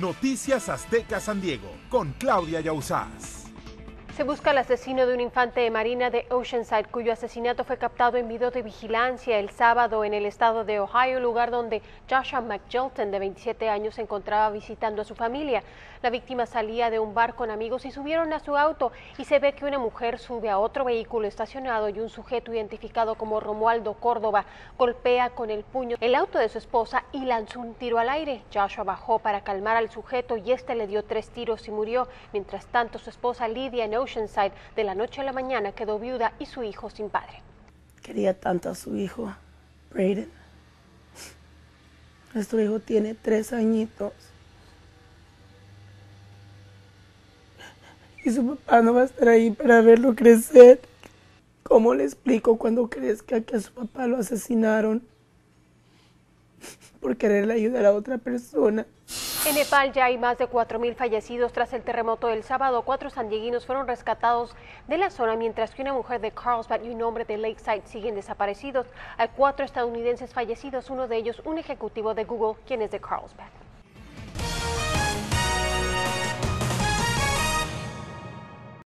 Noticias Azteca San Diego, con Claudia Yauzás. Se busca al asesino de un infante de marina de Oceanside, cuyo asesinato fue captado en video de vigilancia el sábado en el estado de Ohio, lugar donde Joshua McJelton, de 27 años, se encontraba visitando a su familia. La víctima salía de un bar con amigos y subieron a su auto, y se ve que una mujer sube a otro vehículo estacionado y un sujeto identificado como Romualdo Córdoba golpea con el puño el auto de su esposa y lanzó un tiro al aire. Joshua bajó para calmar al sujeto y este le dio 3 tiros y murió. Mientras tanto, su esposa Lidia en Oceanside, de la noche a la mañana, quedó viuda y su hijo sin padre. Quería tanto a su hijo, Brayden. Nuestro hijo tiene 3 añitos. Y su papá no va a estar ahí para verlo crecer. ¿Cómo le explico cuando crezca que a su papá lo asesinaron por quererle ayudar a otra persona? En Nepal ya hay más de 4,000 fallecidos tras el terremoto del sábado. 4 sandieguinos fueron rescatados de la zona, mientras que una mujer de Carlsbad y un hombre de Lakeside siguen desaparecidos. Hay 4 estadounidenses fallecidos, uno de ellos un ejecutivo de Google, quien es de Carlsbad.